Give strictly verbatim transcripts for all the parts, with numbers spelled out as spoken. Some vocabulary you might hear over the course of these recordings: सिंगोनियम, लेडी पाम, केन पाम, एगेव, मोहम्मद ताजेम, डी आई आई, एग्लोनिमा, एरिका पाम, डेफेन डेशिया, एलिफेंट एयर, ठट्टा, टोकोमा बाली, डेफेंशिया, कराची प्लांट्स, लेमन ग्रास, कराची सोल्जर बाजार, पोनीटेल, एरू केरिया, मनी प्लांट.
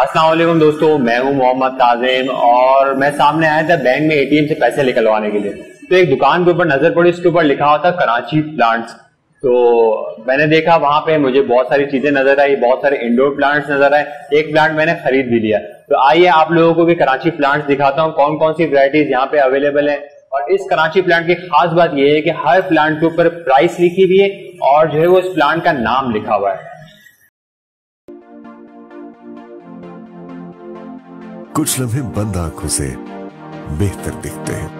अस्सलाम वालेकुम दोस्तों, मैं हूं मोहम्मद ताजेम और मैं सामने आया था बैंक में एटीएम से पैसे निकलवाने के लिए। तो एक दुकान के ऊपर नजर पड़ी, उसके ऊपर लिखा हुआ था कराची प्लांट्स। तो मैंने देखा वहां पे मुझे बहुत सारी चीजें नजर आई, बहुत सारे इंडोर प्लांट्स नजर आए। एक प्लांट मैंने खरीद भी लिया। तो आइए आप लोगों को भी कराची प्लांट्स दिखाता हूँ, कौन कौन सी वैरायटीज यहाँ पे अवेलेबल है। और इस कराची प्लांट की खास बात यह है कि हर प्लांट के ऊपर प्राइस लिखी हुई है और जो है वो इस प्लांट का नाम लिखा हुआ है। कुछ लम्हे बंद आंखों से बेहतर दिखते हैं,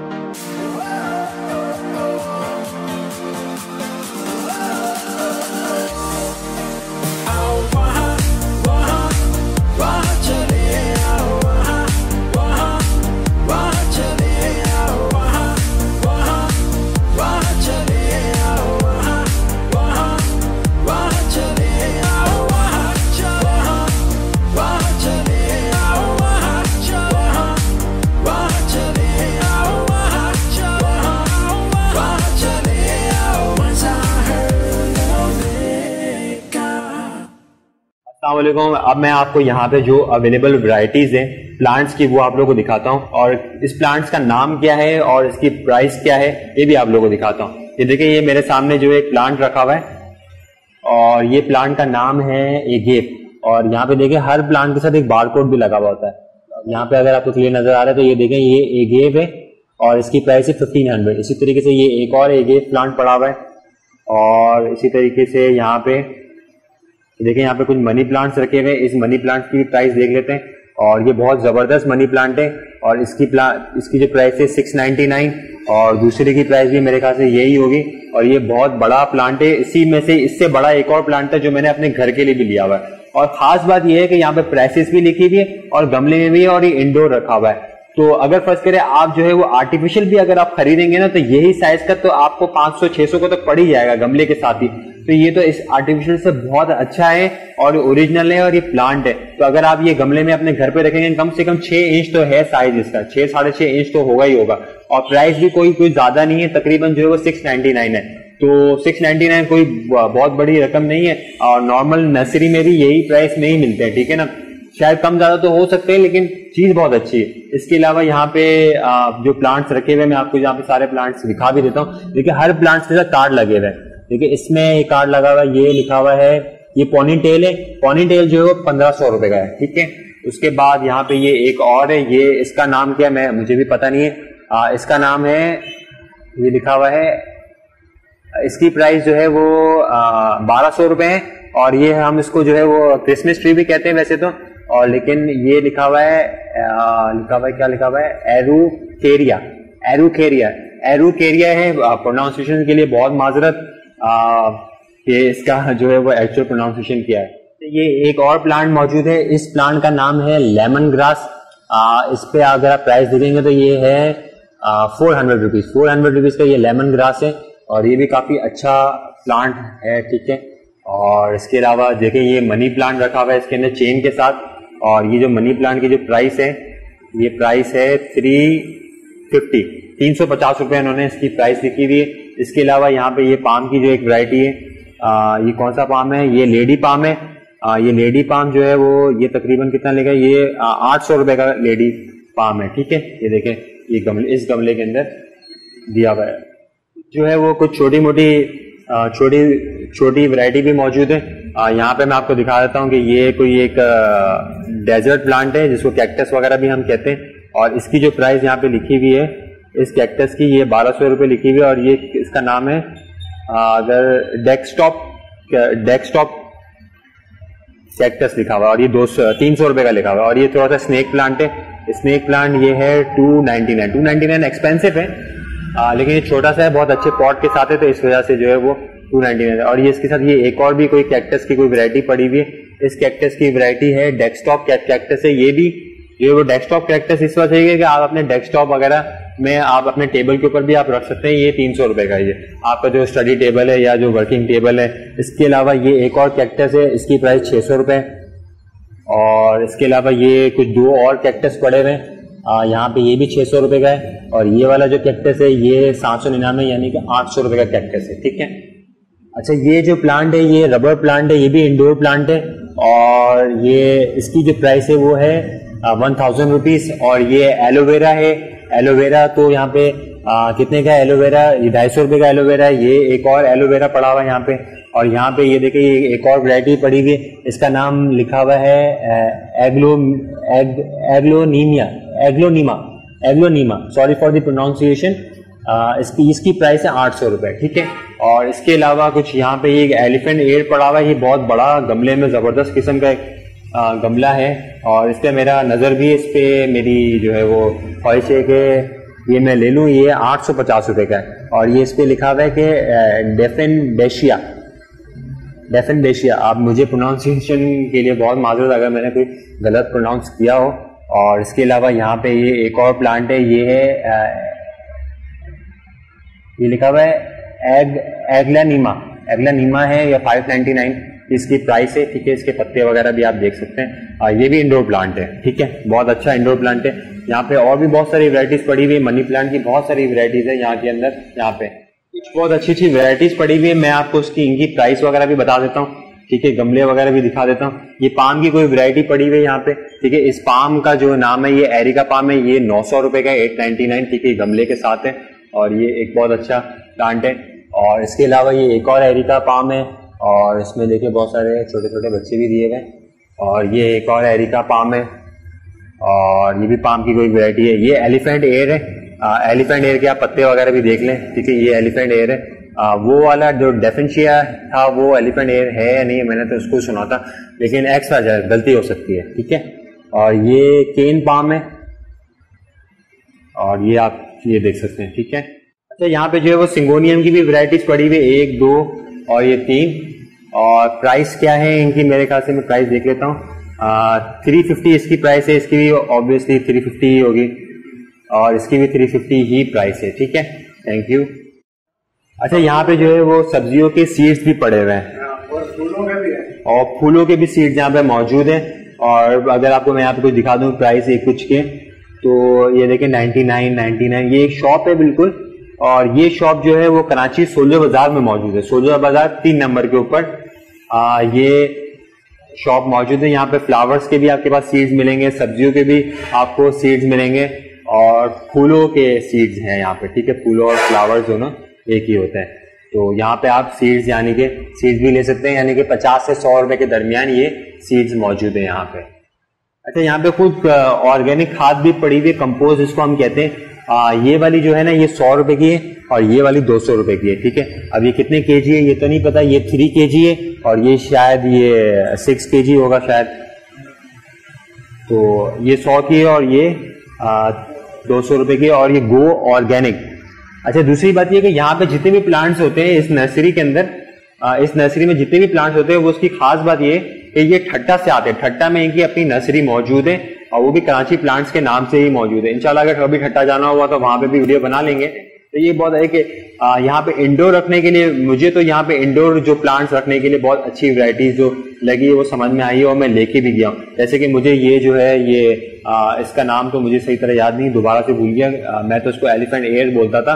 वालेकुम। अब मैं आपको यहाँ पे जो अवेलेबल वैरायटीज हैं प्लांट्स की वो आप लोगों को दिखाता हूँ और इस प्लांट्स का नाम क्या है और इसकी प्राइस क्या है ये भी आप लोगों को दिखाता हूँ। ये देखिए, ये मेरे सामने जो एक प्लांट रखा हुआ है और ये प्लांट का नाम है एगेव। और यहाँ पे देखिए हर प्लांट के साथ एक बारकोड भी लगा हुआ होता है। यहाँ पे अगर आपको क्लियर नजर आ रहा है तो ये देखें, ये एगेव है और इसकी प्राइस है फिफ्टीन हंड्रेड। इसी तरीके से ये एक और एगेव प्लांट पड़ा हुआ है और इसी तरीके से यहाँ पे देखिए यहाँ पे कुछ मनी प्लांट्स रखे हुए हैं। इस मनी प्लांट की प्राइस देख लेते हैं और ये बहुत जबरदस्त मनी प्लांट है और इसकी प्ला इसकी जो प्राइस है सिक्स नाइन्टी नाइन और दूसरे की प्राइस भी मेरे ख्याल से यही होगी। और ये बहुत बड़ा प्लांट है, इसी में से इससे बड़ा एक और प्लांट है जो मैंने अपने घर के लिए भी लिया हुआ है। और खास बात यह है कि यहाँ पे प्राइसेस भी लिखी हुई है और गमले में भी है और ये इंडोर रखा हुआ है। तो अगर फर्ज करें आप जो है वो आर्टिफिशियल भी अगर आप खरीदेंगे ना तो यही साइज का तो आपको पाँच सौ छह सौ का तो पड़ ही जाएगा गमले के साथ ही। तो ये तो इस आर्टिफिशियल से बहुत अच्छा है और ओरिजिनल है और ये प्लांट है। तो अगर आप ये गमले में अपने घर पे रखेंगे कम से कम छह इंच तो है साइज इसका, छह साढ़े छह इंच तो होगा ही होगा। और प्राइस भी कोई कोई ज्यादा नहीं है, तकरीबन जो है वो सिक्स नाइन्टी नाइन है। तो सिक्स नाइन्टी नाइन कोई बहुत बड़ी रकम नहीं है और नॉर्मल नर्सरी में भी यही प्राइस में ही मिलते हैं, ठीक है ना। शायद कम ज्यादा तो हो सकते हैं लेकिन चीज बहुत अच्छी है। इसके अलावा यहाँ पे जो प्लांट्स रखे हुए मैं आपको यहाँ पे सारे प्लांट्स दिखा भी देता हूँ। देखिए हर प्लांट्स के साथ कार्ड लगे हुए हैं। देखिए इसमें एक कार्ड लगा हुआ है, ये लिखा हुआ है ये पोनीटेल है। पोनीटेल जो है वो पंद्रह सौ रुपए का है, ठीक है। उसके बाद यहाँ पे ये एक और है, ये इसका नाम क्या मैं मुझे भी पता नहीं है। आ, इसका नाम है, ये लिखा हुआ है, इसकी प्राइस जो है वो बारह सौ रुपए है। और ये हम इसको जो है वो क्रिसमस ट्री भी कहते हैं वैसे तो, और लेकिन ये लिखा हुआ है आ, लिखा हुआ है क्या लिखा हुआ है एरू केरिया, एरू केरिया एरू केरिया है। प्रोनाउंसिएशन के लिए बहुत माजरत, आ, ये इसका जो है वो एक्चुअल प्रोनाउंसिएशन किया है। ये एक और प्लांट मौजूद है, इस प्लांट का नाम है लेमन ग्रास। आ, इस पे अगर आप प्राइस देखेंगे तो ये है four hundred rupees four hundred rupees का ये लेमन ग्रास है और ये भी काफी अच्छा प्लांट है, ठीक है। और इसके अलावा देखिए ये मनी प्लांट रखा हुआ है इसके अंदर चेन के साथ। और ये जो मनी प्लांट की जो प्राइस है ये प्राइस है थ्री फिफ्टी तीन सौ पचास रुपये उन्होंने इसकी प्राइस लिखी हुई है। इसके अलावा यहाँ पे ये पाम की जो एक वैरायटी है, आ, ये कौन सा पाम है, ये लेडी पाम है। आ, ये लेडी पाम जो है वो ये तकरीबन कितना लेगा, ये आठ सौ रुपए का लेडी पाम है, ठीक है। ये देखें ये गमले, इस गमले के अंदर दिया हुआ है। जो है वो कुछ छोटी मोटी छोटी छोटी वैरायटी भी मौजूद है। आ, यहाँ पे मैं आपको दिखा देता हूँ कि ये कोई एक डेजर्ट प्लांट है जिसको कैक्टस वगैरह भी हम कहते हैं और इसकी जो प्राइस यहाँ पे लिखी हुई है इस कैक्टस की ये बारह सौ रुपये लिखी हुई है। और ये इसका नाम है अगर डेस्कटॉप डेस्कटॉप कैक्टस लिखा हुआ है और ये दो सौ तीन सौ रुपये का लिखा हुआ है। और ये थोड़ा सा स्नेक प्लांट है, स्नेक प्लांट ये है two ninety nine. Two ninety nine expensive है आ, लेकिन ये छोटा सा है, बहुत अच्छे पॉट के साथ है तो इस वजह से जो है वो टू नाइन्टी नाइन। और ये इसके साथ ये एक और भी कोई कैक्टस की कोई वैरायटी पड़ी हुई है। इस कैक्टस की वैरायटी है डेस्कटॉप कैक्टस है, ये भी ये वो डेस्कटॉप कैक्टस इस वजह से कि आप अपने डेस्कटॉप वगैरह में आप अपने टेबल के ऊपर भी आप रख सकते हैं। ये तीन सौ रुपए का, ये आपका जो स्टडी टेबल है या जो वर्किंग टेबल है। इसके अलावा ये एक और कैक्टस है, इसकी प्राइस छः सौ रुपये। और इसके अलावा ये कुछ दो और कैक्टस पड़े हुए हैं यहाँ पे, ये भी छः सौ रुपये का है। और ये वाला जो कैक्टस है ये सात सौ निन्यानवे यानी कि आठ सौ रुपये का कैक्टस है, ठीक है। अच्छा, ये जो प्लांट है ये रबर प्लांट है, ये भी इंडोर प्लांट है और ये इसकी जो प्राइस है वो है वन थाउजेंड रुपीज़। और ये एलोवेरा है, एलोवेरा तो यहाँ पे आ, कितने का एलोवेरा, ये ढाई सौ रुपये का एलोवेरा है। ये एक और एलोवेरा पड़ा हुआ है यहाँ पे, और यहाँ पे ये देखिए ये एक और वैरायटी पड़ी हुई है, इसका नाम लिखा हुआ है एग्लो एग, aglaonemia एग्लोनिमा एग्लोनिमा sorry for the pronunciation. इसकी इसकी प्राइस है आठ सौ रुपये, ठीक है। और इसके अलावा कुछ यहाँ पे ये एलिफेंट एयर पड़ा हुआ है, ये बहुत बड़ा गमले में ज़बरदस्त किस्म का एक गमला है, और इस पर मेरा नज़र भी, इस पर मेरी जो है वो ख्वाहिश है कि ये मैं ले लूँ। ये आठ सौ पचास रुपये का है, और ये इस पर लिखा हुआ है कि डेफेन डेशिया डेफेन डेशिया। आप मुझे प्रोनाउंसिएशन के लिए बहुत माजूर अगर मैंने कोई गलत प्रोनाउंस किया हो। और इसके अलावा यहाँ पे ये एक और प्लांट है, ये है आ, ये लिखा हुआ है एग एग्लोनिमा एग्लोनिमा है, या फाइव नाइन्टी नाइन इसकी प्राइस है, ठीक है। इसके पत्ते वगैरह भी आप देख सकते हैं, और ये भी इंडोर प्लांट है, ठीक है, बहुत अच्छा इंडोर प्लांट है। यहाँ पे और भी बहुत सारी वैराइटीज़ पड़ी हुई है, मनी प्लांट की बहुत सारी वैराइटीज़ है यहाँ के अंदर। यहाँ पे बहुत अच्छी अच्छी वैराइटीज़ पड़ी हुई है, मैं आपको उसकी इनकी प्राइस वगैरह भी बता देता हूँ, ठीक है, गमले वगैरह भी दिखा देता हूँ। ये पाम की कोई वैरायटी पड़ी हुई है यहाँ पे, ठीक है। इस पाम का जो नाम है ये एरिका पाम है, ये नौ सौ रुपये का एट नाइन्टी नाइन, ठीक है, गमले के साथ है, और ये एक बहुत अच्छा प्लांट है। और इसके अलावा ये एक और एरिका पाम है, और इसमें देखिए बहुत सारे छोटे छोटे बच्चे भी दिए गए। और ये एक और एरिका पाम है, और ये भी पाम की कोई वैरायटी है। ये एलिफेंट एयर है, एलिफेंट एयर के आप पत्ते वगैरह भी देख लें, ठीक है। ये एलिफेंट एयर है, आ, वो वाला जो डेफेंशिया था वो एलिफेंट एयर है या नहीं, मैंने तो उसको सुना था, लेकिन एक्स्ट्रा गलती हो सकती है, ठीक है। और ये केन पाम है, और ये आप ये देख सकते हैं, ठीक है। अच्छा, यहाँ पे जो है वो सिंगोनियम की भी वैरायटीज पड़ी हुई, एक दो और ये तीन। और प्राइस क्या है इनकी, मेरे ख्याल से मैं प्राइस देख लेता हूँ, थ्री फिफ्टी इसकी प्राइस है, इसकी भी ऑब्वियसली थ्री फिफ्टी ही होगी, और इसकी भी थ्री फिफ्टी ही प्राइस है, ठीक है, थैंक यू। अच्छा, यहाँ पे जो है वो सब्जियों के सीड्स भी पड़े हुए हैं, और फूलों के भी है, और फूलों के भी सीड्स यहाँ पे मौजूद हैं। और अगर आपको मैं यहाँ पे कुछ दिखा दूँ प्राइस एक कुछ के, तो ये देखें नाइन्टी नाइन नाइन्टी नाइन। ये एक शॉप है बिल्कुल, और ये शॉप जो है वो कराची सोल्जर बाजार में मौजूद है, सोल्जर बाजार तीन नंबर के ऊपर ये शॉप मौजूद है। यहाँ पे फ्लावर्स के भी आपके पास सीड्स मिलेंगे, सब्जियों के भी आपको सीड्स मिलेंगे, और फूलों के सीड्स हैं यहाँ पे, ठीक है, फूलों और फ्लावर्स दोनों एक ही होता है। तो यहाँ पे आप सीड्स यानी कि सीड्स भी ले सकते हैं, यानी कि पचास से सौ रुपए के दरमियान ये सीड्स मौजूद है यहाँ पे। अच्छा, यहाँ पे खुद ऑर्गेनिक खाद भी पड़ी हुई, कंपोस्ट इसको हम कहते हैं। आ, ये वाली जो है ना ये सौ रुपए की है, और ये वाली दो सौ रुपए की है, ठीक है। अब ये कितने केजी है ये तो नहीं पता, ये थ्री केजी है, और ये शायद ये सिक्स केजी होगा शायद। तो ये सौ की है, और ये दो सौ रुपए की है, और ये गो ऑर्गेनिक। अच्छा, दूसरी बात ये कि यहाँ पे जितने भी प्लांट्स होते हैं इस नर्सरी के अंदर, इस नर्सरी में जितने भी प्लांट्स होते हैं वो, उसकी खास बात ये कि ये ठट्टा से आते हैं, ठट्टा में इनकी अपनी नर्सरी मौजूद है, और वो भी कराची प्लांट्स के नाम से ही मौजूद है। इंशाल्लाह अगर कभी ठट्टा जाना हुआ तो वहाँ पे भी वीडियो बना लेंगे। तो ये बहुत है कि यहाँ पे इंडोर रखने के लिए, मुझे तो यहाँ पे इंडोर जो प्लांट्स रखने के लिए बहुत अच्छी वैरायटीज जो लगी है वो समझ में आई है, और मैं लेके भी गया हूँ। जैसे कि मुझे ये जो है ये आ, इसका नाम तो मुझे सही तरह याद नहीं, दोबारा से भूल गया, आ, मैं तो इसको एलिफेंट एयर बोलता था,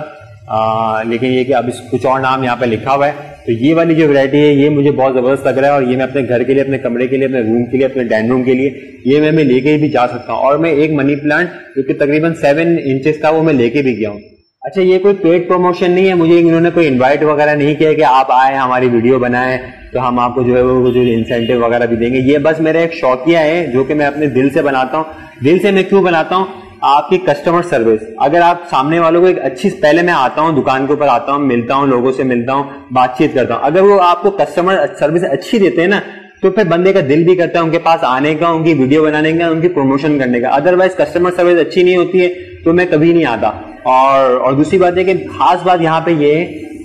आ, लेकिन ये कि अब इस कुछ और नाम यहाँ पे लिखा हुआ है। तो ये वाली जो वैरायटी है ये मुझे बहुत ज़बरदस्त लग रहा है, और ये मैं अपने घर के लिए, अपने कमरे के लिए, अपने रूम के लिए, अपने डाइनिंग रूम के लिए ये मैं, मैं लेके भी जा सकता हूँ। और मैं एक मनी प्लांट जो कि तकरीबन सेवन इंचज़ का वो मैं लेके भी गया हूँ। अच्छा, ये कोई पेड प्रमोशन नहीं है, मुझे इन्होंने कोई इन्वाइट वगैरह नहीं किया कि आप आए हमारी वीडियो बनाएं तो हम आपको जो है वो जो इंसेंटिव वगैरह भी देंगे। ये बस मेरा एक शौकिया है जो कि मैं अपने दिल से बनाता हूँ। दिल से मैं क्यों बनाता हूँ? आपकी कस्टमर सर्विस, अगर आप सामने वालों को एक अच्छी, पहले मैं आता हूँ दुकान के ऊपर, आता हूँ, मिलता हूँ लोगों से, मिलता हूँ, बातचीत करता हूँ। अगर वो आपको कस्टमर सर्विस अच्छी देते हैं ना तो फिर बंदे का दिल भी करता है उनके पास आने का, उनकी वीडियो बनाने का, उनकी प्रमोशन करने का। अदरवाइज कस्टमर सर्विस अच्छी नहीं होती है तो मैं कभी नहीं आता। और और दूसरी बात है कि खास बात यहाँ पे ये है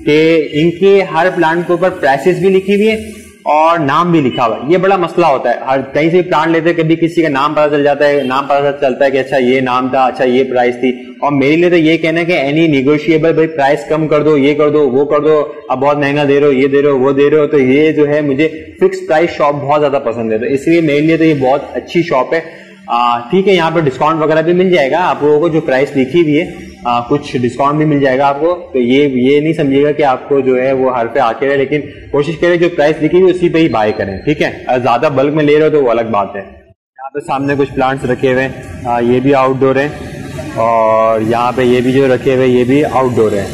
कि इनके हर प्लांट के ऊपर प्राइसेस भी लिखी हुई है और नाम भी लिखा हुआ है। ये बड़ा मसला होता है, हर कहीं से प्लांट लेते हैं, कभी किसी का नाम पता चल जाता है, नाम पता चलता है कि अच्छा ये नाम था, अच्छा ये प्राइस थी। और मेरे लिए तो ये कहना है कि एनी निगोशिएबल, भाई प्राइस कम कर दो, ये कर दो, वो कर दो, अब बहुत महंगा दे रहे हो, ये दे रहे हो, वो दे रहे हो। तो ये जो है मुझे फिक्स प्राइस शॉप बहुत ज्यादा पसंद है, तो इसलिए मेरे लिए तो ये बहुत अच्छी शॉप है। ठीक है, यहाँ पर डिस्काउंट वगैरह भी मिल जाएगा आप लोगों को, जो प्राइस लिखी हुई है आ, कुछ डिस्काउंट भी मिल जाएगा आपको। तो ये ये नहीं समझिएगा कि आपको जो है वो हर पे आके रहे, लेकिन कोशिश करें जो प्राइस लिखी हुई उसी पे ही बाय करें, ठीक है। ज्यादा बल्क में ले रहे हो तो वो अलग बात है। यहाँ पे सामने कुछ प्लांट्स रखे हुए हैं, ये भी आउटडोर हैं, और यहाँ पे ये भी जो रखे हुए ये भी आउटडोर है।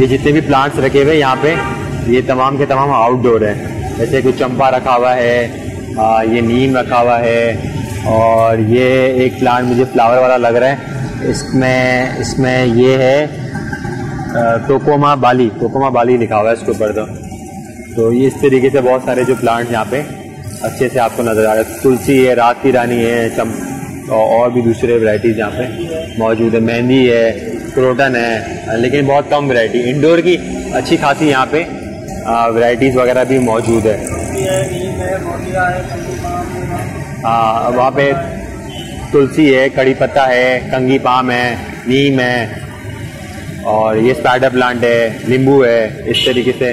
ये जितने भी प्लांट्स रखे हुए यहाँ पे ये तमाम के तमाम आउटडोर हैं, जैसे कुछ चंपा रखा हुआ है, आ, ये नीम रखा हुआ है, और ये एक प्लांट मुझे फ्लावर वाला लग रहा है, इसमें इसमें ये है टोकोमा बाली, टोकोमा बाली लिखा हुआ है इसके ऊपर। तो तो ये इस तरीके से बहुत सारे जो प्लांट यहाँ पे अच्छे से आपको नज़र आ रहा है। तुलसी है, रात की रानी है, चम और भी दूसरे वैरायटीज़ यहाँ पे मौजूद है, मेहंदी है, क्रोटन है, लेकिन बहुत कम वैरायटी। इंडोर की अच्छी खासी यहाँ पे वैरायटीज़ वगैरह भी मौजूद है। हाँ, वहाँ पे तुलसी है, कड़ी पत्ता है, कंगी पाम है, नीम है, और ये स्पाइडर प्लांट है, नींबू है, इस तरीके से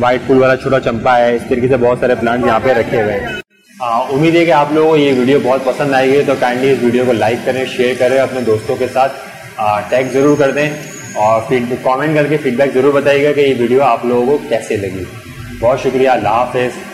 वाइट फूल वाला छोटा चंपा है, इस तरीके से बहुत सारे प्लांट यहाँ पे रखे हुए हैं। हाँ, उम्मीद है कि आप लोगों को ये वीडियो बहुत पसंद आएगी, तो काइंडली इस वीडियो को लाइक करें, शेयर करें, अपने दोस्तों के साथ टैग ज़रूर कर दें, और फीड कॉमेंट करके फीडबैक ज़रूर बताइएगा कि ये वीडियो आप लोगों को कैसे लगी। बहुत शुक्रिया, अल्लाह हाफिज़।